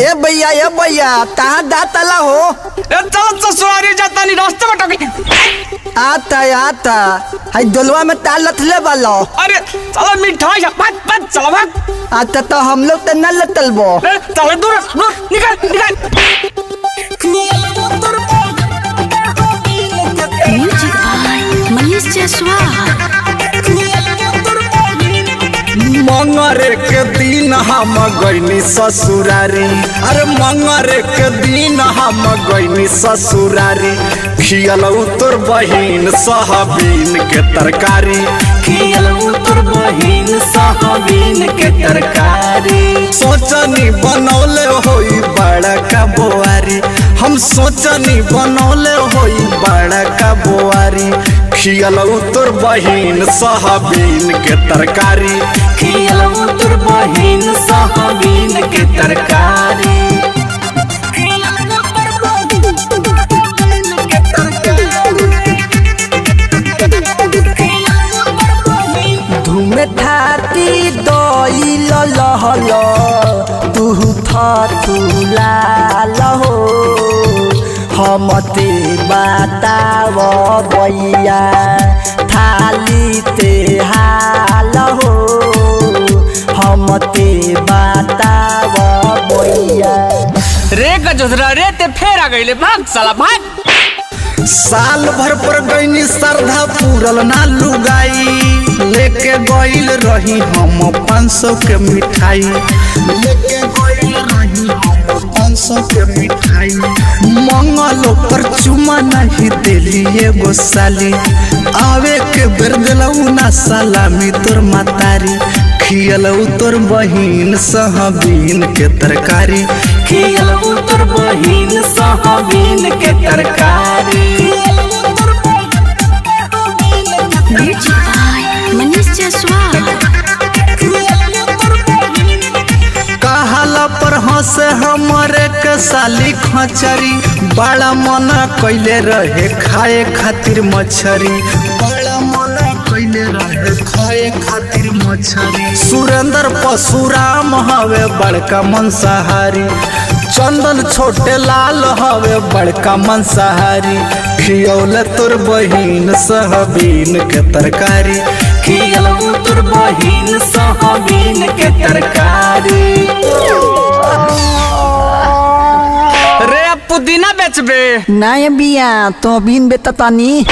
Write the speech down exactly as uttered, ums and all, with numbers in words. ए भैया ए भैया कहाँ दातला हो? चल सवारी जाता नहीं रास्ते में टोकी आता आता हाय दोलवा में तालत ले वाला। अरे चलो मिठाई बात बात चलो भाग। आता तो हम लोग तो न लतलबो। चलो दूर दूर निकल निकल। Music by Manish Jaiswal. मंगरे के दिन हम गइनी ससुरारी। अरे मंगरे के दिन हम गइनी ससुरारी। खियलौ तोर बहिन सहबीन के तरकारी। खियलौ तोर बहिन सहबीन के तरकारी। सोचनी बनौले होई बड़ा का बोआरी। हम सोचनी बनौले होई बड़ा का बोआरी। खियलौ तोर बहिन सहबीन के तरकारी। खियलौ तोर बहिन सहबीन के तरकारी। धुमे थाती दई लहल तू थुला लहो हम ते बताव भैया थाली ते हाल हो हम ते बताव भैया। रे गजरा रे ते फेर आ गइले भाग साला भाग। साल भर पर गईनी श्रद्धा पूरल ना लुगाई। लेके गइल रही हम पाँच सौ के मिठाई। लेके गइल रही हम पाँच सौ के मिठाई। मंगलो पर चुमा नहीं देली एगो साली। आवे के बेर देलौ ना सलामी तोर मातारी। खियलौ तोर बहिन सहबीन के तरकारी। खियलौ तोर बहिन सहबीन के तरकारी। मनीष जयसवाल कहला पर हंसे हमरे के साली खचरी। बड़ा मना कइले रहे खाए खातिर मछरी। बड़ा मना कइले रहे खाए खातिर मछरी। सुरेंद्र पशुराम हवे बड़का मंसाहारी। चंदन छोटे लाल हवे बड़का मंसाहारी। खियौले तोर बहिन सहबीन के तरकारी। खियौले तोर बहिन सहबीन के तरकारी। रे पुदीना बेचबे? नहीं बिया तो बीन बेततानी।